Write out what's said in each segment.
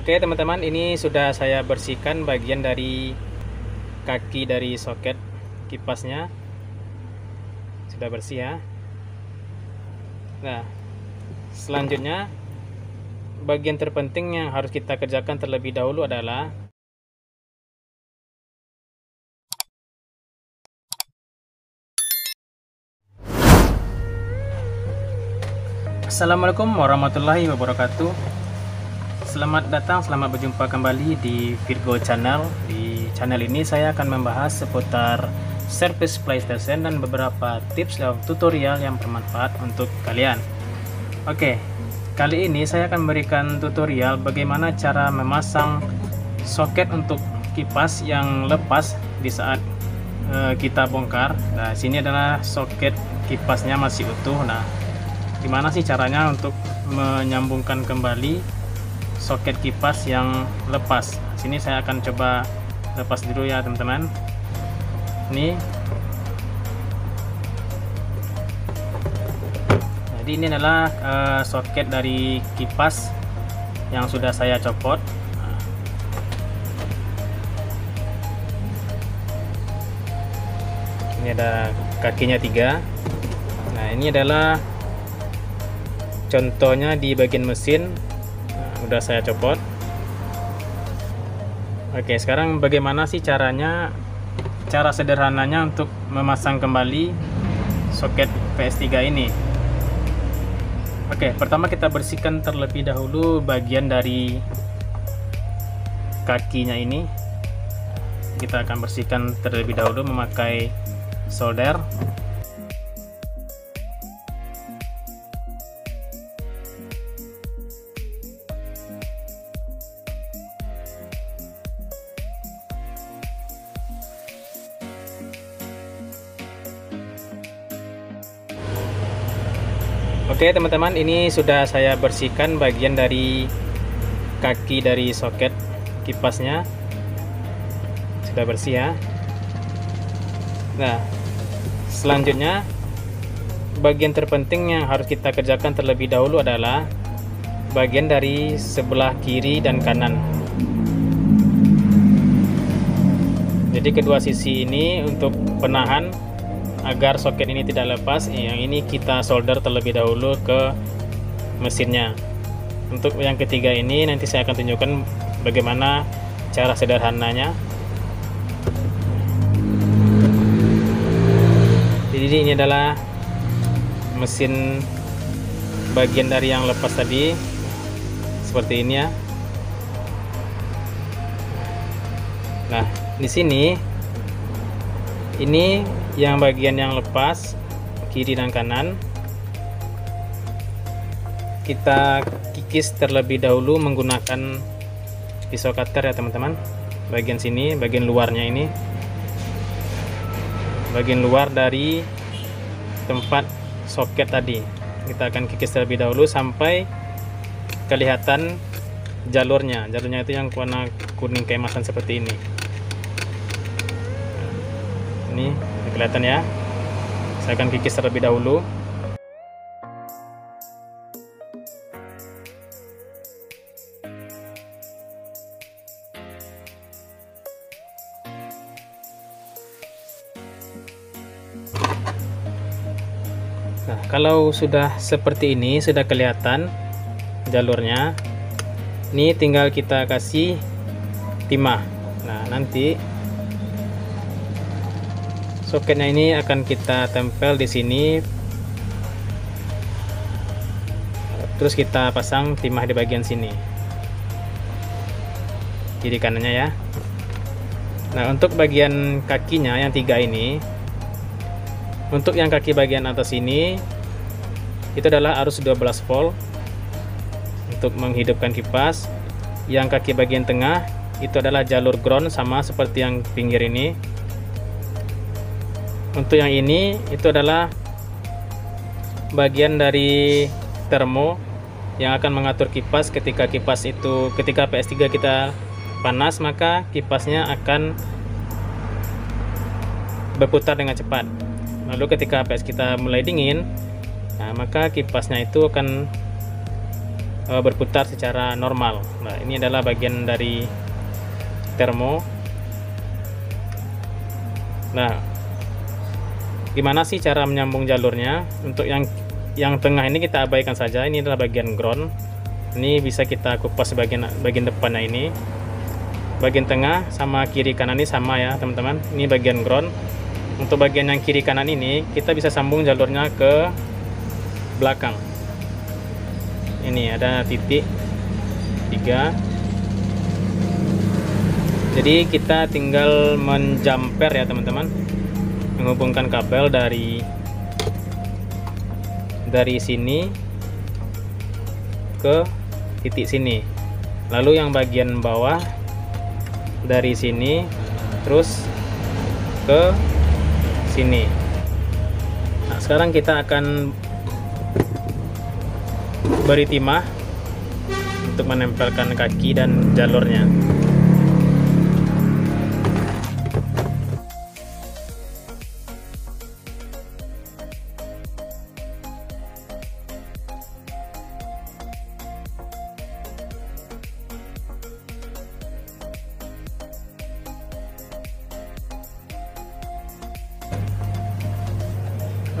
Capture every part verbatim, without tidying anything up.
Oke teman-teman, ini sudah saya bersihkan bagian dari kaki dari soket kipasnya, sudah bersih ya. Nah, selanjutnya bagian terpenting yang harus kita kerjakan terlebih dahulu adalah Assalamualaikum warahmatullahi wabarakatuh. Selamat datang, selamat berjumpa kembali di Virgo Channel. Di channel ini saya akan membahas seputar service PlayStation dan beberapa tips dan tutorial yang bermanfaat untuk kalian. Oke, kali ini saya akan memberikan tutorial bagaimana cara memasang soket untuk kipas yang lepas di saat uh, kita bongkar. Nah, sini adalah soket kipasnya masih utuh. Nah, gimana sih caranya untuk menyambungkan kembali soket kipas yang lepas? Sini saya akan coba lepas dulu ya teman-teman. Ini, jadi ini adalah uh, soket dari kipas yang sudah saya copot. Ini ada kakinya tiga. Nah, ini adalah contohnya di bagian mesin. Nah, udah saya copot. Oke, sekarang bagaimana sih caranya, cara sederhananya untuk memasang kembali soket P S tiga ini? Oke, pertama kita bersihkan terlebih dahulu bagian dari kakinya ini. Kita akan bersihkan terlebih dahulu memakai solder. Oke teman-teman, ini sudah saya bersihkan bagian dari kaki dari soket kipasnya, sudah bersih ya. Nah, selanjutnya bagian terpenting yang harus kita kerjakan terlebih dahulu adalah bagian dari sebelah kiri dan kanan. Jadi kedua sisi ini untuk penahan agar soket ini tidak lepas. Yang ini kita solder terlebih dahulu ke mesinnya. Untuk yang ketiga ini nanti saya akan tunjukkan bagaimana cara sederhananya. Jadi ini adalah mesin bagian dari yang lepas tadi, seperti ini ya. Nah, di sini ini yang bagian yang lepas kiri dan kanan kita kikis terlebih dahulu menggunakan pisau cutter ya teman-teman. Bagian sini, bagian luarnya ini, bagian luar dari tempat soket tadi, kita akan kikis terlebih dahulu sampai kelihatan jalurnya. Jalurnya itu yang warna kuning keemasan seperti ini. Ini kelihatan ya. Saya akan kikis terlebih dahulu. Nah, kalau sudah seperti ini, sudah kelihatan jalurnya. Ini tinggal kita kasih timah. Nah, nanti soketnya ini akan kita tempel di sini, terus kita pasang timah di bagian sini, kiri kanannya ya. Nah, untuk bagian kakinya yang tiga ini, untuk yang kaki bagian atas ini, itu adalah arus dua belas volt untuk menghidupkan kipas. Yang kaki bagian tengah itu adalah jalur ground, sama seperti yang pinggir ini. Untuk yang ini itu adalah bagian dari termo yang akan mengatur kipas. Ketika kipas itu, ketika P S tiga kita panas, maka kipasnya akan berputar dengan cepat. Lalu ketika P S kita mulai dingin, nah, maka kipasnya itu akan uh, berputar secara normal. Nah, ini adalah bagian dari termo. Nah, gimana sih cara menyambung jalurnya? Untuk yang yang tengah ini kita abaikan saja. Ini adalah bagian ground. Ini bisa kita kupas bagian bagian depannya ini. Bagian tengah sama kiri kanan ini sama ya, teman-teman. Ini bagian ground. Untuk bagian yang kiri kanan ini kita bisa sambung jalurnya ke belakang. Ini ada titik tiga. Jadi kita tinggal menjumper ya, teman-teman. Menghubungkan kabel dari dari sini ke titik sini. Lalu yang bagian bawah dari sini terus ke sini. Nah, sekarang kita akan beri timah untuk menempelkan kaki dan jalurnya.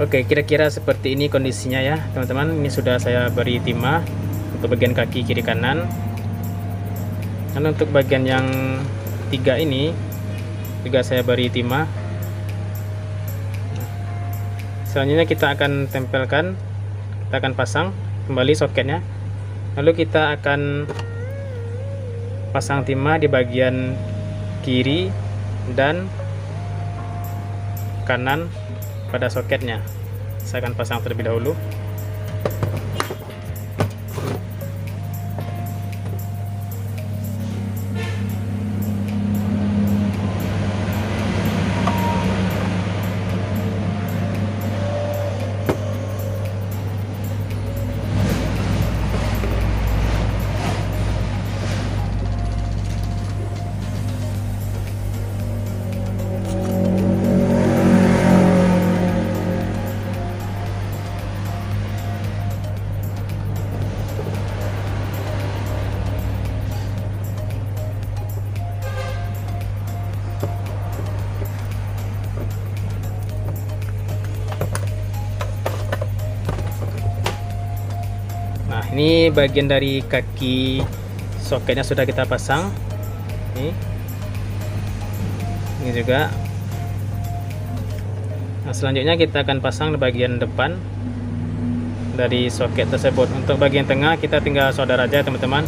Oke, kira-kira seperti ini kondisinya ya, teman-teman. Ini sudah saya beri timah untuk bagian kaki kiri kanan. Dan untuk bagian yang tiga ini juga saya beri timah. Selanjutnya kita akan tempelkan, kita akan pasang kembali soketnya. Lalu kita akan pasang timah di bagian kiri dan kanan pada soketnya. Saya akan pasang terlebih dahulu. Ini bagian dari kaki soketnya sudah kita pasang. Ini, ini juga. Nah, selanjutnya kita akan pasang di bagian depan dari soket tersebut. Untuk bagian tengah kita tinggal solder aja, teman-teman.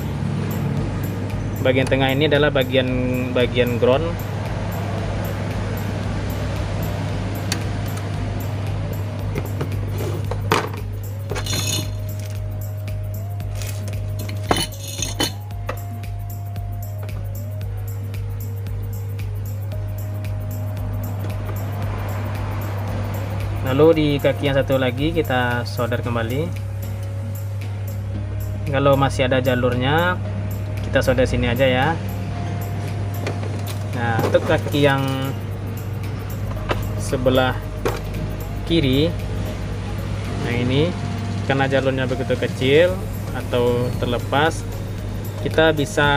Bagian tengah ini adalah bagian bagian ground. Lalu di kaki yang satu lagi kita solder kembali. Kalau masih ada jalurnya kita solder sini aja ya. Nah, untuk kaki yang sebelah kiri, nah ini karena jalurnya begitu kecil atau terlepas, kita bisa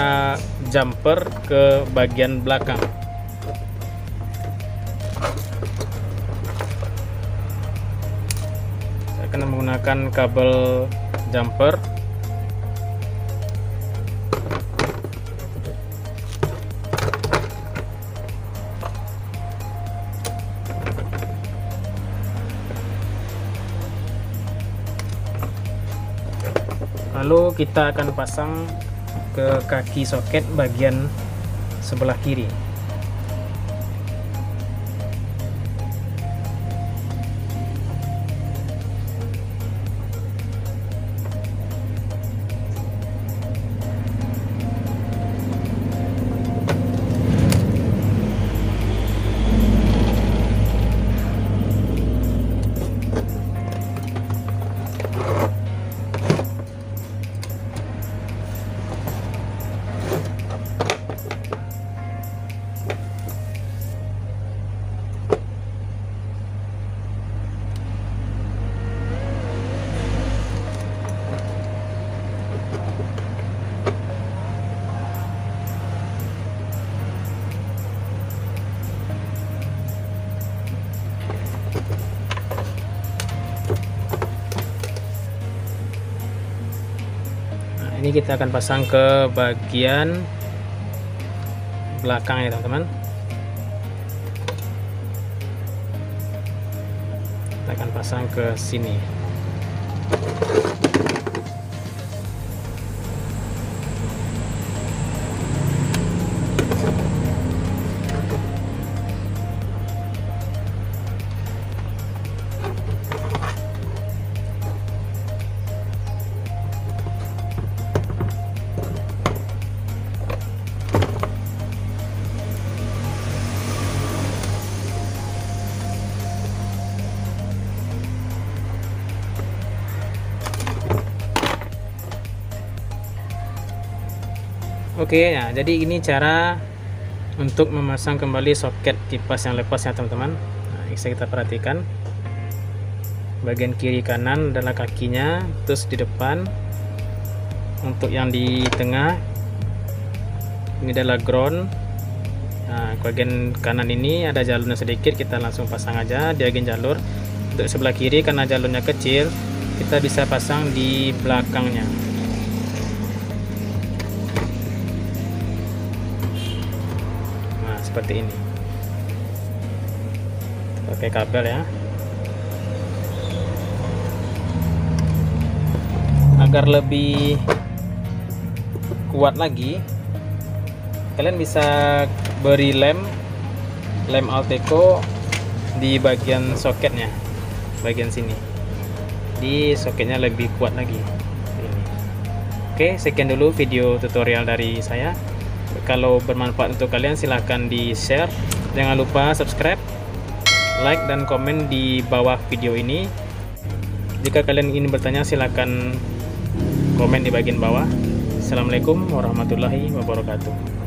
jumper ke bagian belakang. Menggunakan kabel jumper. Lalu kita akan pasang ke kaki soket bagian sebelah kiri. ini kita akan pasang ke bagian belakang ya teman-teman. Kita akan pasang ke sini. Oke, nah jadi ini cara untuk memasang kembali soket kipas yang lepas ya teman-teman. Nah, bisa kita perhatikan bagian kiri kanan adalah kakinya, terus di depan untuk yang di tengah ini adalah ground. Nah, bagian kanan ini ada jalurnya sedikit, kita langsung pasang aja di bagian jalur. Untuk sebelah kiri karena jalurnya kecil, kita bisa pasang di belakangnya. Seperti ini, pakai kabel ya, agar lebih kuat lagi. Kalian bisa beri lem, lem Alteco di bagian soketnya, bagian sini, di soketnya lebih kuat lagi. Ini. Oke, sekian dulu video tutorial dari saya. Kalau bermanfaat untuk kalian silahkan di share, jangan lupa subscribe, like dan komen di bawah video ini. Jika kalian ingin bertanya silahkan komen di bagian bawah. Assalamualaikum warahmatullahi wabarakatuh.